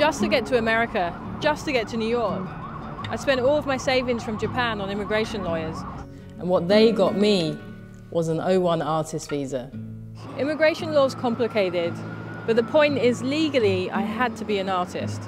just to get to America, just to get to New York. I spent all of my savings from Japan on immigration lawyers. And what they got me was an O-1 Artist Visa. Immigration law's complicated, but the point is legally I had to be an artist.